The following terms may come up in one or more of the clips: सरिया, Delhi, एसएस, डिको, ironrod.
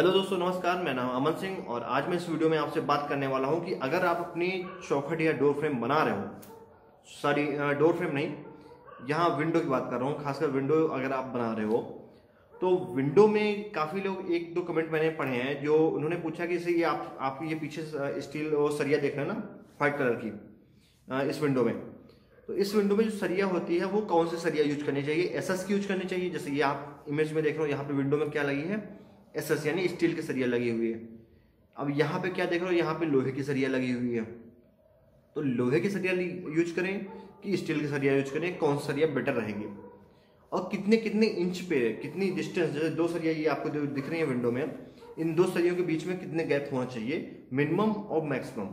Hello दोस्तों नमस्कार, मैं नाम अमन सिंह और आज मैं इस वीडियो में आपसे बात करने वाला हूं कि अगर आप अपनी चौखट या डोर फ्रेम बना रहे हो, सॉरी डोर फ्रेम नहीं, यहाँ विंडो की बात कर रहा हूँ, खासकर विंडो अगर आप बना रहे हो तो विंडो में काफ़ी लोग, एक दो कमेंट मैंने पढ़े हैं जो उन्होंने पूछा कि इसे आप ये पीछे स्टील और सरिया देख रहे हैं ना, वाइट कलर की, इस विंडो में, तो इस विंडो में जो सरिया होती है वो कौन सी सरिया यूज करनी चाहिए, एसएस की यूज करनी चाहिए। जैसे ये आप इमेज में देख रहे हो, यहाँ पे विंडो में क्या लगी है, एसएस यानी स्टील की सरिया लगी हुई है। अब यहाँ पे क्या देख रहे हो, यहाँ पे लोहे की सरिया लगी हुई है, तो लोहे की सरिया यूज करें कि स्टील की सरिया यूज करें, कौन सी सरिया बेटर रहेगी और कितने कितने इंच पे, कितनी डिस्टेंस, जैसे दो सरिया ये आपको जो दिख रही है विंडो में, इन दो सरियों के बीच में कितने गैप होना चाहिए, मिनिमम और मैक्सिमम।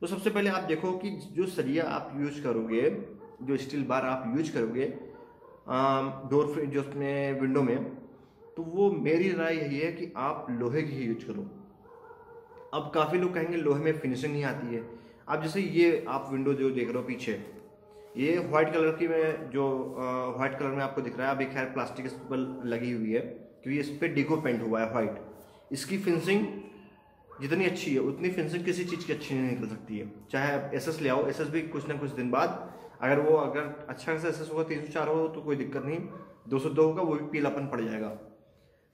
तो सबसे पहले आप देखो कि जो सरिया आप यूज करोगे, जो स्टील बार आप यूज करोगे डोर फ्रेम जो अपने विंडो में, तो वो मेरी राय यही है कि आप लोहे की ही यूज करो। अब काफ़ी लोग कहेंगे लोहे में फिनिशिंग नहीं आती है। अब जैसे ये आप विंडो जो देख रहे हो पीछे, ये वाइट कलर की में जो वाइट कलर में आपको दिख रहा है, अभी खैर प्लास्टिक इस पर लगी हुई है क्योंकि इस पर डिको पेंट हुआ है वाइट। इसकी फिनिशिंग जितनी अच्छी है उतनी फिनिशिंग किसी चीज़ की अच्छी नहीं निकल सकती है, चाहे आप एसएस ले आओ। एसएस भी कुछ ना कुछ दिन बाद, अगर वो अगर अच्छा खासा एसएस होगा, 304 हो तो कोई दिक्कत नहीं, 202 होगा वो भी पीलापन पड़ जाएगा।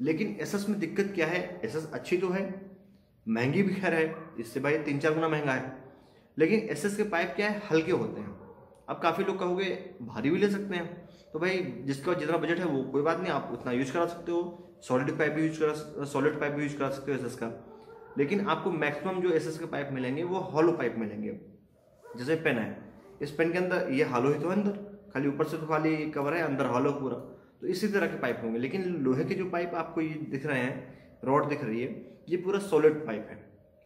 लेकिन एसएस में दिक्कत क्या है, एसएस अच्छी तो है, महंगी भी खैर है, इससे भाई 3-4 गुना महंगा है, लेकिन एसएस के पाइप क्या है, हल्के होते हैं। अब काफ़ी लोग कहोगे भारी भी ले सकते हैं, तो भाई जिसका जितना बजट है वो कोई बात नहीं, आप उतना यूज करा सकते हो, सॉलिड पाइप भी यूज करा सकते हो एसएस का। लेकिन आपको मैक्सिमम जो एसएस के पाइप मिलेंगे वो हॉलो पाइप मिलेंगे। जैसे पेन है, इस पेन के अंदर ये हॉलो ही तो अंदर, खाली ऊपर से तो खाली कवर है, अंदर हॉलो पूरा, तो इसी तरह के पाइप होंगे। लेकिन लोहे के जो पाइप आपको ये दिख रहे हैं, रॉड दिख रही है, ये पूरा सॉलिड पाइप है,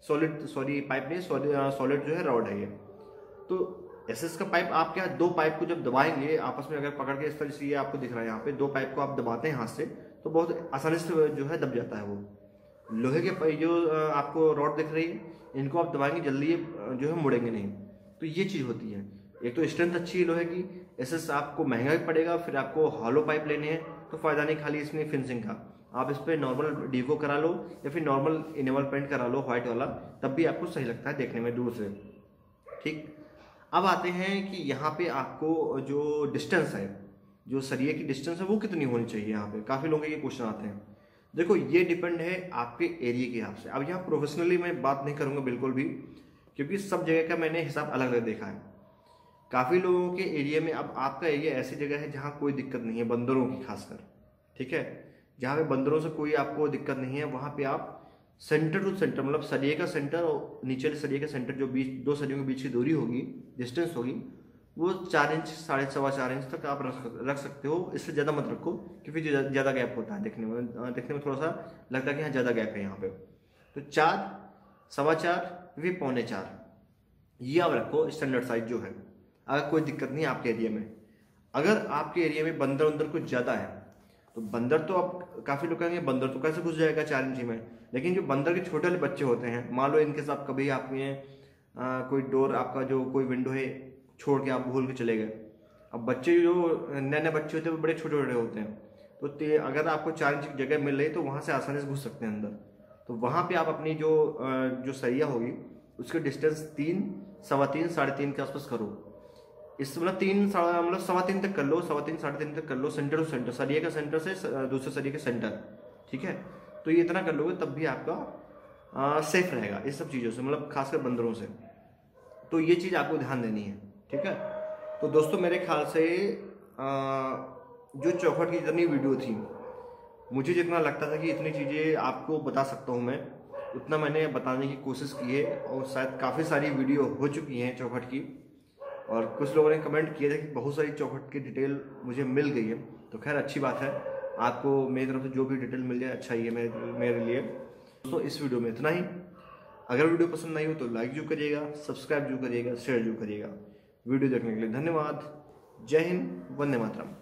सॉलिड जो है रॉड है ये। तो एसएस का पाइप आप क्या, दो पाइप को जब दबाएंगे आपस में, अगर पकड़ के इस तरह से ये आपको दिख रहा है, यहाँ पे दो पाइप को आप दबाते हैं हाथ से तो बहुत आसानी से जो है दब जाता है वो। लोहे के जो आपको रॉड दिख रही है, इनको आप दबाएंगे जल्दी ये जो है मुड़ेंगे नहीं, तो ये चीज़ होती है। एक तो स्ट्रेंथ अच्छी है लोहे की, एसएस आपको महंगा भी पड़ेगा, फिर आपको हॉलो पाइप लेने हैं तो फ़ायदा नहीं खाली इसमें फिनिशिंग का, आप इस पर नॉर्मल डीको करा लो या फिर नॉर्मल इनेमल पेंट करा लो व्हाइट वाला, तब भी आपको सही लगता है देखने में दूर से, ठीक। अब आते हैं कि यहाँ पर आपको जो डिस्टेंस है, जो सरिये की डिस्टेंस है वो कितनी होनी चाहिए। यहाँ पर काफ़ी लोगों के ये क्वेश्चन आते हैं। देखो ये डिपेंड है आपके एरिया के हिसाब से। अब यहाँ प्रोफेशनली मैं बात नहीं करूँगा बिल्कुल भी, क्योंकि सब जगह का मैंने हिसाब अलग अलग देखा है काफ़ी लोगों के एरिया में। अब आपका एरिया ऐसी जगह है जहाँ कोई दिक्कत नहीं है, बंदरों की खासकर, ठीक है, जहाँ पे बंदरों से कोई आपको दिक्कत नहीं है, वहाँ पे आप सेंटर टू सेंटर, मतलब सरिये का सेंटर और नीचे सरिये का सेंटर, जो बीच दो सरियों के बीच की दूरी होगी, डिस्टेंस होगी, वो 4 इंच, साढ़े 4.25 इंच तक आप रख सकते हो। इससे ज़्यादा मत रखो क्योंकि ज़्यादा गैप होता है देखने में थोड़ा सा लगता है कि हाँ ज़्यादा गैप है यहाँ पे, तो 4, 4.25, 4.75 ये आप रखो स्टैंडर्ड साइज जो है, अगर कोई दिक्कत नहीं आपके एरिया में। अगर आपके एरिया में बंदर उंदर कुछ ज़्यादा है तो बंदर तो, आप काफ़ी लोग कहेंगे बंदर तो कैसे घुस जाएगा 4 इंच में, लेकिन जो बंदर के छोटे बच्चे होते हैं, मान लो इनके साथ कभी आपने कोई डोर, आपका जो कोई विंडो है छोड़ के आप भूल के चले गए, अब बच्चे जो नए बच्चे होते हैं वो बड़े छोटे छोटे होते हैं, तो अगर आपको 4 इंच की जगह मिल रही तो वहाँ से आसानी से घुस सकते हैं अंदर, तो वहाँ पे आप अपनी जो सरिया होगी उसके डिस्टेंस 3, 3.25, 3.5 के आसपास करो। इस मतलब 3, 3.25 तक कर लो, 3.25, 3.5 तक कर लो, सेंटर टू सेंटर, सरिया का सेंटर से दूसरे सरिया के सेंटर, ठीक है। तो ये इतना कर लोगे तब भी आपका सेफ रहेगा इस सब चीज़ों से, मतलब खासकर बंदरों से, तो ये चीज़ आपको ध्यान देनी है, ठीक है। तो दोस्तों मेरे ख्याल से जो चौखट की जितनी वीडियो थी, मुझे जितना लगता था कि इतनी चीज़ें आपको बता सकता हूँ मैं, उतना मैंने बताने की कोशिश की है, और शायद काफ़ी सारी वीडियो हो चुकी हैं चौखट की, और कुछ लोगों ने कमेंट किए थे कि बहुत सारी चौखट की डिटेल मुझे मिल गई है, तो खैर अच्छी बात है, आपको मेरी तरफ से जो भी डिटेल मिल जाए अच्छा ही है मेरे लिए। दोस्तों इस वीडियो में इतना ही, अगर वीडियो पसंद आई हो तो लाइक जरूर करिएगा, सब्सक्राइब जरूर करिएगा, शेयर जरूर करिएगा। वीडियो देखने के लिए धन्यवाद। जय हिंद, वंदे मातरम।